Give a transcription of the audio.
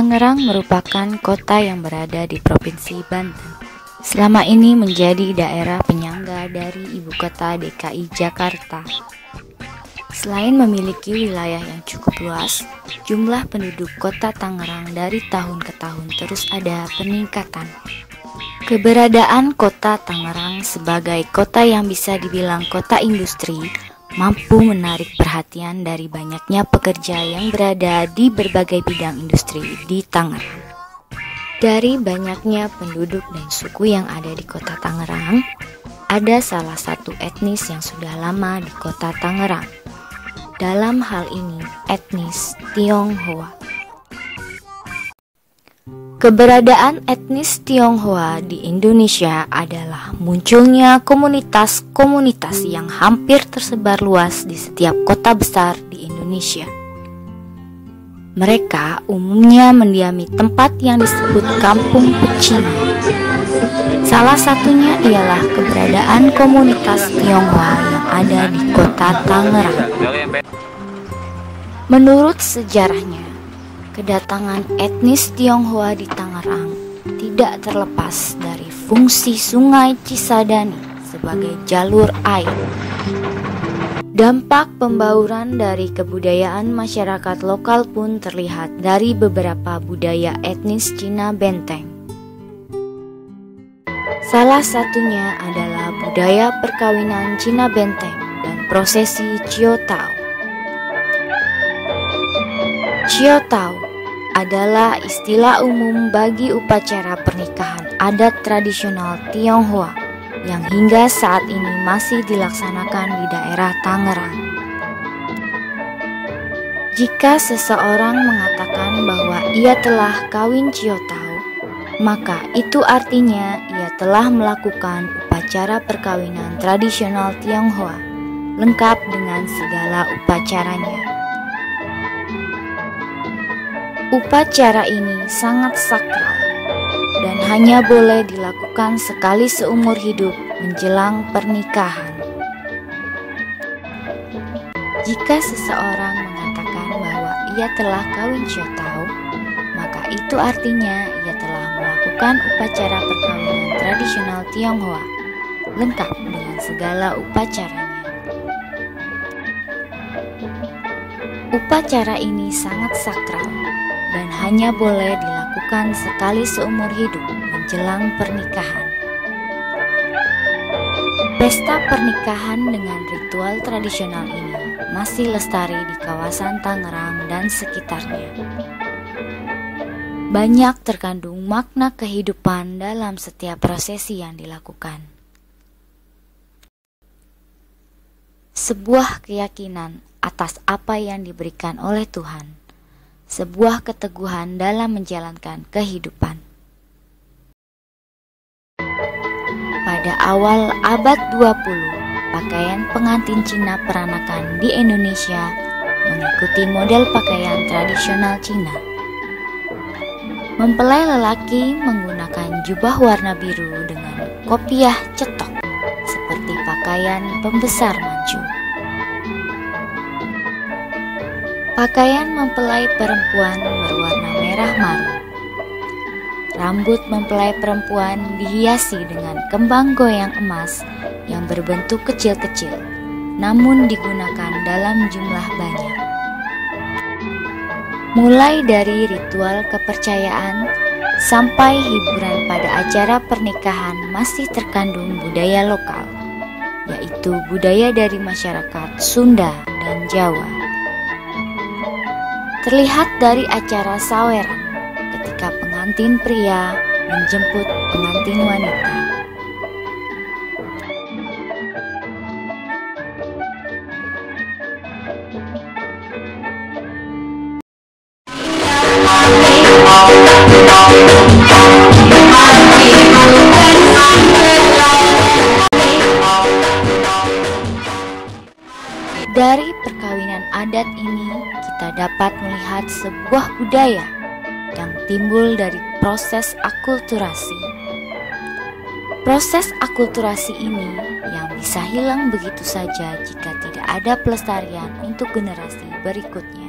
Tangerang merupakan kota yang berada di Provinsi Banten. Selama ini menjadi daerah penyangga dari ibu kota DKI Jakarta. Selain memiliki wilayah yang cukup luas, jumlah penduduk kota Tangerang dari tahun ke tahun terus ada peningkatan. Keberadaan kota Tangerang sebagai kota yang bisa dibilang kota industri mampu menarik perhatian dari banyaknya pekerja yang berada di berbagai bidang industri di Tangerang. Dari banyaknya penduduk dan suku yang ada di kota Tangerang, ada salah satu etnis yang sudah lama di kota Tangerang. Dalam hal ini, etnis Tionghoa. Keberadaan etnis Tionghoa di Indonesia adalah munculnya komunitas-komunitas yang hampir tersebar luas di setiap kota besar di Indonesia. Mereka umumnya mendiami tempat yang disebut kampung pecinan. Salah satunya ialah keberadaan komunitas Tionghoa yang ada di kota Tangerang. Menurut sejarahnya, kedatangan etnis Tionghoa di Tangerang tidak terlepas dari fungsi sungai Cisadane sebagai jalur air. Dampak pembauran dari kebudayaan masyarakat lokal pun terlihat dari beberapa budaya etnis Cina Benteng. Salah satunya adalah budaya perkawinan Cina Benteng dan prosesi Cio Tao. Cio Tao adalah istilah umum bagi upacara pernikahan adat tradisional Tionghoa yang hingga saat ini masih dilaksanakan di daerah Tangerang. Jika seseorang mengatakan bahwa ia telah kawin Cio Tao, maka itu artinya ia telah melakukan upacara perkawinan tradisional Tionghoa, lengkap dengan segala upacaranya. Upacara ini sangat sakral dan hanya boleh dilakukan sekali seumur hidup menjelang pernikahan. Jika seseorang mengatakan bahwa ia telah kawin Cio Tao, maka itu artinya ia telah melakukan upacara perkawinan tradisional Tionghoa, lengkap dengan segala upacaranya. Upacara ini sangat sakral dan hanya boleh dilakukan sekali seumur hidup menjelang pernikahan. Pesta pernikahan dengan ritual tradisional ini masih lestari di kawasan Tangerang dan sekitarnya. Banyak terkandung makna kehidupan dalam setiap prosesi yang dilakukan. Sebuah keyakinan atas apa yang diberikan oleh Tuhan, sebuah keteguhan dalam menjalankan kehidupan. Pada awal abad 20, pakaian pengantin Cina peranakan di Indonesia mengikuti model pakaian tradisional Cina. Mempelai lelaki menggunakan jubah warna biru dengan kopiah cetok seperti pakaian pembesar maju. Pakaian mempelai perempuan berwarna merah maru. Rambut mempelai perempuan dihiasi dengan kembang goyang emas yang berbentuk kecil-kecil, namun digunakan dalam jumlah banyak. Mulai dari ritual kepercayaan sampai hiburan pada acara pernikahan masih terkandung budaya lokal, yaitu budaya dari masyarakat Sunda dan Jawa. Terlihat dari acara saweran ketika pengantin pria menjemput pengantin wanita. Dari perkawinan adat ini, kita dapat melihat sebuah budaya yang timbul dari proses akulturasi. Proses akulturasi ini yang bisa hilang begitu saja jika tidak ada pelestarian untuk generasi berikutnya.